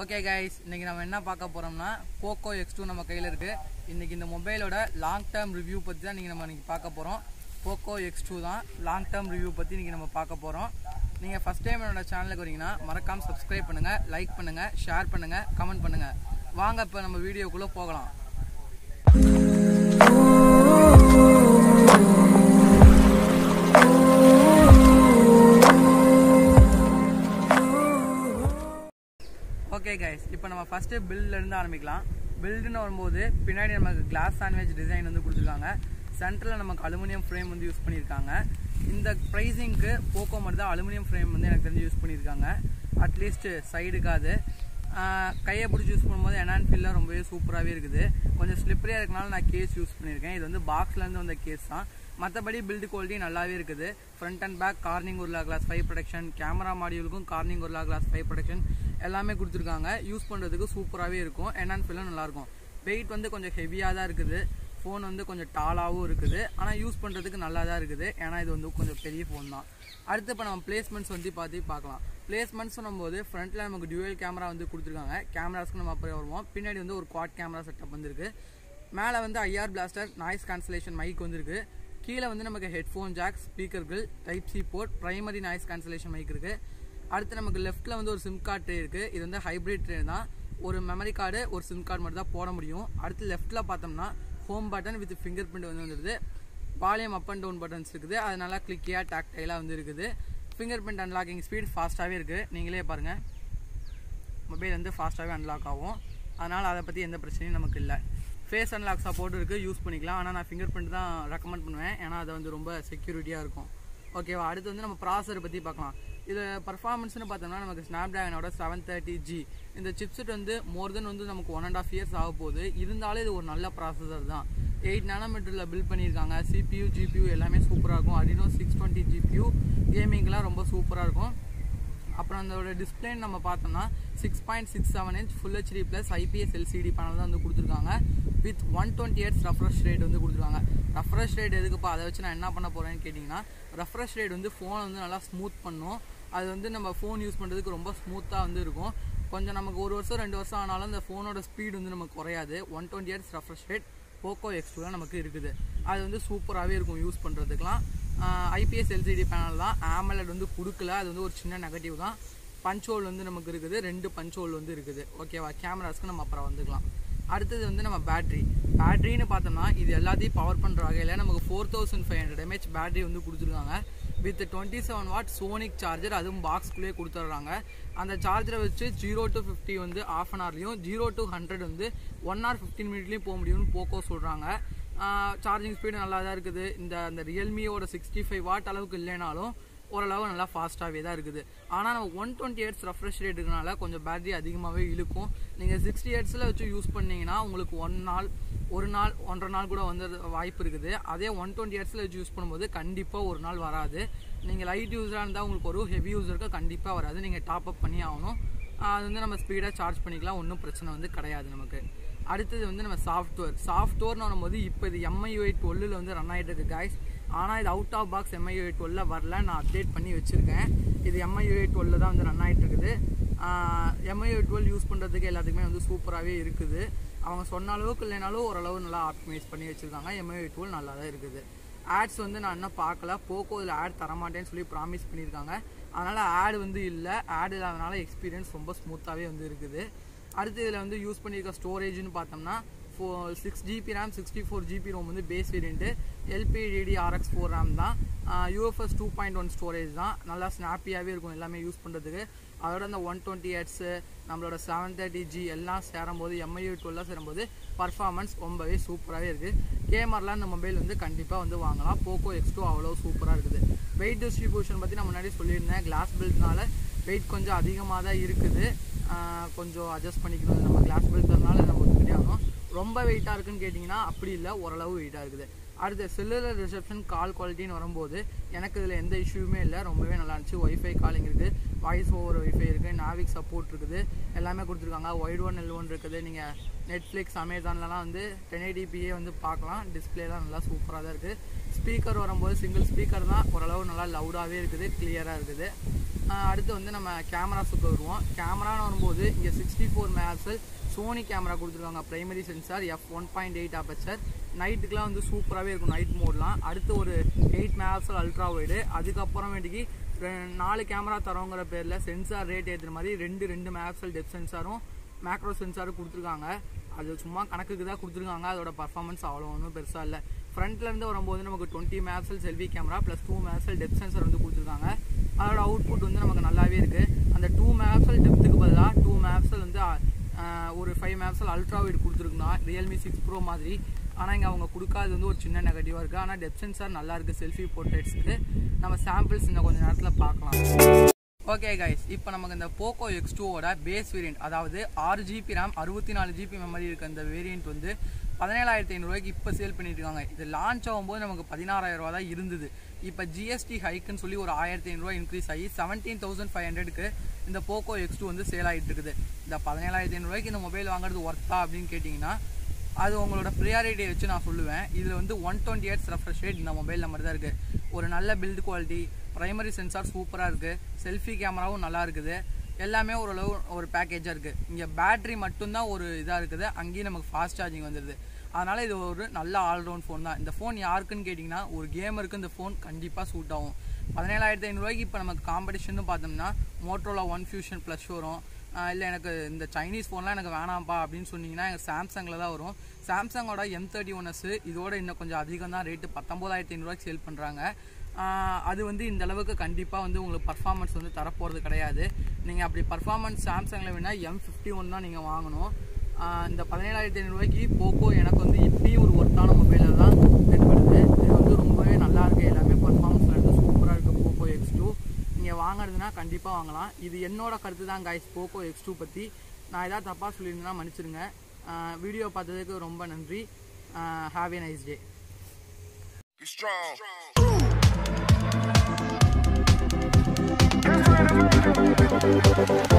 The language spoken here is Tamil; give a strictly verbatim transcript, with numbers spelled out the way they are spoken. ओके गाइस इनकी नाम என்ன பார்க்க போறோம்னா Poco X two நம்ம கையில இருக்கு இன்னைக்கு இந்த மொபைலோட லாங் டைம் ரிவ்யூ பத்தி தான் நீங்க நம்ம இன்னைக்கு பார்க்க போறோம் Poco X two தான் லாங் டைம் ரிவ்யூ பத்தி இன்னைக்கு நம்ம பார்க்க போறோம் நீங்க ஃபர்ஸ்ட் டைம் என்னோட சேனலுக்கு வரீங்கனா மறக்காம Subscribe பண்ணுங்க லைக் பண்ணுங்க ஷேர் பண்ணுங்க கமெண்ட் பண்ணுங்க வாங்க இப்ப நம்ம வீடியோக்குள்ள போகலாம் ओके गाइस இப்போ நம்ம ஃபர்ஸ்ட் பில்ட்ல இருந்து ஆரம்பிக்கலாம் பில்ட்னு வரும்போது பின்னாடி நமக்கு கிளாஸ் சாண்ட்விச் டிசைன் வந்து கொடுத்திருக்காங்க சென்டர்ல நமக்கு அலுமினியம் ஃப்ரேம் வந்து யூஸ் பண்ணிருக்காங்க இந்த பிரைசிங்க்கு Poco மட்டும் தான் அலுமினியம் ஃப்ரேம் வந்து எனக்கு தெரிஞ்சு யூஸ் பண்ணிருக்காங்க அட்லீஸ்ட் சைடுக்காது கையை பிடிச்சு யூஸ் பண்ணும்போது எனான் ஃபீல் ரொம்பவே சூப்பராவே இருக்குது கொஞ்சம் ஸ்லிப்பரியா இருக்கனால நான் கேஸ் யூஸ் பண்ணிருக்கேன் இது வந்து பாக்ஸ்ல இருந்து வந்த கேஸ் தான் மற்றபடி பில்ட் குவாலிட்டி நல்லாவே இருக்குது front and back Corning Gorilla Glass five protection camera மாடியூலுக்கும் Corning Gorilla Glass five protection எல்லாமே கொடுத்துருக்காங்க யூஸ் பண்ணுறதுக்கு சூப்பராகவே இருக்கும் என்னான்னு ஃபீலும் நல்லாயிருக்கும் வெயிட் வந்து கொஞ்சம் ஹெவியாக தான் இருக்குது ஃபோன் வந்து கொஞ்சம் டாலாகவும் இருக்குது ஆனால் யூஸ் பண்ணுறதுக்கு நல்லா தான் இருக்குது ஏன்னா இது வந்து கொஞ்சம் பெரிய ஃபோன் தான் அடுத்து இப்போ நம்ம பிளேஸ்மெண்ட்ஸ் வந்து பார்த்து பார்க்கலாம் பிளேஸ்மெண்ட்ஸ் சொல்லும்போது ஃப்ரண்ட்டில் நமக்கு டியூவல் கேமரா வந்து கொடுத்துருக்காங்க கேமராஸ்க்கு நம்ம அப்புறம் வருவோம் பின்னாடி வந்து ஒரு குவாட் கேமரா செட்டப் வந்துருக்கு மேலே வந்து IR blaster noise cancellation mic வந்துருக்கு கீழே வந்து நமக்கு ஹெட்ஃபோன் ஜாக் ஸ்பீக்கர்கள் type C port primary noise cancellation mic இருக்குது அடுத்து நமக்கு லெஃப்ட்டில் வந்து ஒரு சிம் கார்டு ட்ரே இருக்குது இது வந்து ஹைப்ரிட் ட்ரே தான் ஒரு மெமரி கார்டு ஒரு சிம் கார்டு மட்டும் தான் போட முடியும் அடுத்து லெஃப்ட்டில் பார்த்தோம்னா home button with fingerprint வந்து வந்துடுது volume up and down buttons இருக்குது அது நல்லா கிளிக்கியாக டாக்டைலாக வந்து இருக்குது ஃபிங்கர் பிரிண்ட் அன்லாக்கிங் ஸ்பீட் ஃபாஸ்ட்டாகவே இருக்குது நீங்களே பாருங்கள் மொபைல் வந்து ஃபாஸ்ட்டாகவே அன்லாக் ஆகும் அதனால் அதை பற்றி எந்த பிரச்சனையும் நமக்கு இல்லை ஃபேஸ் அன்லாக் சப்போர்ட் இருக்குது யூஸ் பண்ணிக்கலாம் ஆனால் நான் ஃபிங்கர் பிரிண்ட் தான் ரெக்கமெண்ட் பண்ணுவேன் ஏன்னா அது வந்து ரொம்ப செக்யூரிட்டியாக இருக்கும் ஓகேவா அடுத்து வந்து நம்ம ப்ராசர் பற்றி பார்க்கலாம் இது பர்ஃபார்மன்ஸ்னு பார்த்தோம்னா நமக்கு ஸ்னாப்ட்ராகனோட செவன் தேர்ட்டி ஜி இந்த சிப்செட் வந்து மோர் தென் வந்து நமக்கு ஒன் அண்ட் ஆஃப் இயர்ஸ் ஆக போகுது இருந்தாலும் இது ஒரு நல்ல ப்ராசஸர் தான் எயிட் நானோமீட்டரில் பில்ட் பண்ணியிருக்காங்க சிபியூ ஜிபியூ எல்லாமே சூப்பராக இருக்கும் Adreno சிக்ஸ் டுவெண்ட்டி ஜிபியூ கேமிங்லாம் ரொம்ப சூப்பராக இருக்கும் அப்புறம் அதோட டிஸ்பிளேன்னு நம்ம பார்த்தோம்னா six point six seven inch full HD plus IPS LCD panel தான் வந்து கொடுத்துருக்காங்க with one twenty hertz refresh rate வந்து கொடுத்துருக்காங்க ரெஃப்ரெஷ் ரேட் எதுக்குப்பா அதை வச்சு நான் என்ன பண்ண போகிறேன்னு கேட்டிங்கன்னா ரெஃப்ரெஷ் ரேட் வந்து ஃபோனை வந்து நல்லா ஸ்மூத் பண்ணும் அது வந்து நம்ம ஃபோன் யூஸ் பண்ணுறதுக்கு ரொம்ப ஸ்மூத்தாக வந்து இருக்கும் கொஞ்சம் நமக்கு ஒரு வருஷம் ரெண்டு வருஷம் ஆனாலும் அந்த ஃபோனோட ஸ்பீடு வந்து நமக்கு குறையாது one twenty hertz refresh rate Poco X two தான் நமக்கு இருக்குது அது வந்து சூப்பராகவே இருக்கும் யூஸ் பண்ணுறதுக்கெலாம் ஐபிஎஸ் எல்சிடி பேனல் தான் AMOLED வந்து கொடுக்கல அது வந்து ஒரு சின்ன நெகட்டிவ் தான் பஞ்ச் ஹோல் வந்து நமக்கு இருக்குது ரெண்டு பஞ்ச் ஹோல் வந்து இருக்குது ஓகேவா கேமராஸ்க்கு நம்ம அப்புறம் வந்துக்கலாம் அடுத்தது வந்து நம்ம பேட்ரி பேட்ரின்னு பார்த்தோம்னா இது எல்லாத்தையும் பவர் பண்ணுற வகையில் நமக்கு four thousand five hundred mAh battery வந்து கொடுத்துருக்காங்க with twenty seven watt sonic charger அதுவும் பாக்ஸ்குள்ளேயே கொடுத்துட்றாங்க அந்த சார்ஜரை வச்சு ஜீரோ டு ஃபிஃப்டி வந்து ஆஃப் அன் ஹவர்லையும் ஜீரோ டு ஹண்ட்ரட் வந்து ஒன் ஹவர் ஃபிஃப்டின் மினிட்லேயும் போக முடியும்னு Poco சொல்கிறாங்க சார்ஜிங் ஸ்பீடு நல்லா தான் இருக்குது இந்த அந்த ரியல்மியோட சிக்ஸ்டி ஃபைவ் வாட் அளவுக்கு இல்லைனாலும் ஓரளவு நல்லா ஃபாஸ்ட்டாகவே தான் இருக்குது ஆனால் நம்ம one twenty hertz refresh rate இருக்கனால கொஞ்சம் பேட்டரி அதிகமாகவே இழுக்கும் நீங்கள் சிக்ஸ்டி எயிட்ஸில் வச்சு யூஸ் பண்ணிங்கன்னா உங்களுக்கு ஒன் நாள் ஒரு நாள் ஒன்றரை நாள் கூட வந்து வாய்ப்பு இருக்குது அதே ஒன் டுவெண்ட்டி எயிட்ஸில் வச்சு யூஸ் பண்ணும்போது கண்டிப்பாக ஒரு நாள் வராது நீங்கள் லைட் யூஸராக இருந்தால் உங்களுக்கு ஒரு ஹெவி யூஸருக்கு கண்டிப்பாக வராது நீங்கள் டாப் அப் பண்ணி ஆகணும் அது வந்து நம்ம ஸ்பீடாக சார்ஜ் பண்ணிக்கலாம் ஒன்றும் பிரச்சனை வந்து கிடையாது நமக்கு அடுத்தது வந்து நம்ம சாஃப்ட்வேர் சாஃப்ட்வேர்னு வரும்போது இப்போ இது எம்ஐயூஐ டுவெல்லில் வந்து ரன் ஆகிட்டு இருக்குது காய்ஸ் ஆனால் இது அவுட் ஆஃப் பாக்ஸ் எம்ஐயூஐ டுவெல்ல வரல நான் அப்டேட் பண்ணி வச்சுருக்கேன் இது எம்ஐயூஐ டுவெல்ல தான் வந்து ரன் ஆகிட்டு இருக்குது எம்ஐயூஐ டுவெல் யூஸ் பண்ணுறதுக்கு எல்லாத்துக்குமே வந்து சூப்பராகவே இருக்குது அவங்க சொன்ன அளவுக்கு இல்லைனாலும் ஓரளவு நல்லா ஆப்டிமைஸ் பண்ணி வச்சுருக்காங்க எம்ஐயூஐ டுவெல் நல்லா தான் இருக்குது ஆட்ஸ் வந்து நான் இன்னும் பார்க்கல Poco இதில் ஆட் தரமாட்டேன்னு சொல்லி ப்ராமிஸ் பண்ணியிருக்காங்க அதனால் ஆட் வந்து இல்லை ஆட் இல்லாதனால எக்ஸ்பீரியன்ஸ் ரொம்ப ஸ்மூத்தாகவே வந்து இருக்குது அடுத்து இதில் வந்து யூஸ் பண்ணியிருக்க ஸ்டோரேஜ்னு பார்த்தோம்னா four six GB RAM sixty four GB ROM வந்து base variant LPDD RX four RAM தான் UFS two point one storage தான் நல்லா ஸ்னாப்பியாகவே இருக்கும் எல்லாமே யூஸ் பண்ணுறதுக்கு அதோட அந்த ஒன் டுவெண்ட்டி எட்ஸு நம்மளோட செவன் தேர்ட்டி ஜி எல்லாம் சேரும்போது எம்ஐயூ டுவெல்லாம் சேரும்போது பர்ஃபார்மன்ஸ் ரொம்பவே சூப்பராகவே இருக்குது கேமரெலாம் இந்த மொபைல் வந்து கண்டிப்பாக வந்து வாங்கலாம் Poco X two அவ்வளோ சூப்பராக இருக்குது வெயிட் டிஸ்ட்ரிபியூஷன் பற்றி நான் முன்னாடி சொல்லியிருந்தேன் கிளாஸ் பில்ட்னால வெயிட் கொஞ்சம் அதிகமாக தான் இருக்குது கொஞ்சம் அட்ஜஸ்ட் பண்ணிக்கணும் நம்ம கிளாஸ் பில்ட்றதுனால நம்ம ஒத்துக்கிட்டே ஆகும் ரொம்ப வெயிட்டாக இருக்குன்னு கேட்டிங்கன்னா அப்படி இல்லை ஓரளவு வெயிட்டாக இருக்குது அடுத்து செல்லுலர் ரிசப்ஷன் கால் குவாலிட்டின்னு வரும்போது எனக்கு இதில் எந்த இஷ்யூமே இல்லை ரொம்பவே நல்லா இருந்துச்சு ஒய்ஃபை காலிங் இருக்குது வாய்ஸ் ஓவர் ஒய்ஃபை இருக்குது நாவிக் சப்போர்ட் இருக்குது எல்லாமே கொடுத்துருக்காங்க ஒய்ட் ஒன் எல் ஒன் இருக்குது நீங்கள் நெட்ஃப்ளிக்ஸ் அமேசான்லலாம் வந்து டென் எயிட்டி பியே வந்து பார்க்கலாம் டிஸ்பிளேலாம் நல்லா சூப்பராக தான் இருக்குது स्पीकर वो सिंगल स्पीकर ओरलव ना लौडावे क्लियर अड़े वो नम्बर कैमरा वो कैमरा वो इं sixty four megapixel Sony camera को primary sensor F one point eight aperture नाइट्क वो सूपर नाइट मोडल अत मेगापिक्सल अल्ट्रा वाइड अदमेटी नालू कैमरा तरह पेर सेंसर रेट ऐसे मारे रे रे megapixel depth sensor macro sensor को अब सूमा कणक्कुक्कु पर्फॉर्मेंस अव्वलो पेरुसा इल्ल फ्रंटल वो नमक twenty megapixel selfie camera plus two megapixel depth sensor वो को आउटपुट वो नमक नल्लावे अंत टू मेगापिक्सल डेप्थ के बदला टू मेगापिक्सल और फाइव मेगापिक्सल अल्ट्रा वाइड को Realme सिक्स Pro मादिरी आना इवें को चिन्ह नेगटिवा आना डेप्थ सेंसर नल्ला सेल्फी पोर्ट्रेट्स नम्म सैंपल्स इन कुछ नेरत्तुल पार्क्कलाम। ओके गाइस इप्पो नमक्कु इंद Poco एक्स टू ओड बेस वेरिएंट अदावदु six G B RAM sixty four G B memory इरुक्क इंद वेरिएंट वंदु सेवनटीन थाउज़ेंड फाइव हंड्रेड रुपये इप्पो सेल पण्णिट्टु इरुक्कांगा। इदु लॉन्च आगुம்போது नमक्कु सिक्सटीन थाउज़ेंड रुपये தான் இருந்தது। இப்போ ஜிஎஸ்டி ஹைக்குன்னு சொல்லி ஒரு फिफ्टीन थाउज़ेंड ரூபாய் இன்க்ரீஸ் ஆகி सेवनटीन थाउज़ेंड फाइव हंड्रेड க்கு இந்த Poco एक्स टू வந்து சேல் ஆயிட்டு இருக்குது। இந்த सेवनटीन थाउज़ेंड फाइव हंड्रेड ரூபாய்க்கு இந்த மொபைல் வாங்குறது வர்த்தா அப்படினு கேட்டிங்கனா அது உங்களோட ப்ரையாரிட்டி வச்சு நான் சொல்லுவேன்। இதுல வந்து one twenty Hz refresh rate இந்த மொபைல் நம்பர் தான் இருக்கு। ஒரு நல்ல build quality primary sensor super selfie camera नल्ला एल्लामे और पैकेजा बैटरी मट्टुम और अंगे नमक्कु फास्ट चार्जिंग वंदिरुदु। अदनाल इदु ओरु नल्ला ऑल राउंड फोन तान। इंदा फोन यारुक्कुनु केटिंगना और गेमरुक्कु इंदा फोन कंडिप्पा सूट आगुम। सेवनटीन थाउज़ेंड फाइव हंड्रेड रुपैक्कु इप्पो नमक्कु कॉम्पिटिशन पार्थोम्ना Motorola One Fusion Plus वरुम इल्ल एनक्कु इंदा चाइनीस फोन एनक्कु वेणाम्पा अप्पडिनु सोन्नींगना Samsung ला तान वरुम। Samsung ओड एम थर्टी वन एस इदोड इन्नum konjam adhigam thaan rate nineteen thousand five hundred रुपैक्कु सेल पண்றாங்க। அது வந்து இந்த அளவுக்கு கண்டிப்பா வந்து உங்களுக்கு 퍼ஃபார்மன்ஸ் வந்து தர போறது கிடையாது। நீங்க அப்படி 퍼ஃபார்மன்ஸ் Samsungல வேணா एम फिफ्टी वन தான் நீங்க வாங்கணும்। இந்த सेवनटीन थाउज़ेंड फाइव हंड्रेड ரூபாய்க்கு Poco எனக்கு வந்து இப்படி ஒரு ஒர்த்தான மொபைல் தான் தென்படுது। இது வந்து ரொம்பவே நல்லா இருக்கு। எல்லாமே 퍼ஃபார்மன்ஸ் வந்து சூப்பரா இருக்கு Poco एक्स टू। நீங்க வாங்குறதுனா கண்டிப்பா வாங்கலாம்। இது என்னோட கருத்து தான் गाइस Poco एक्स टू பத்தி। நான் ஏதாவது தப்பா சொல்லிருந்தா மன்னிச்சிடுங்க। வீடியோ பார்த்ததுக்கு ரொம்ப நன்றி। Have a nice day। Be strong. Thank you.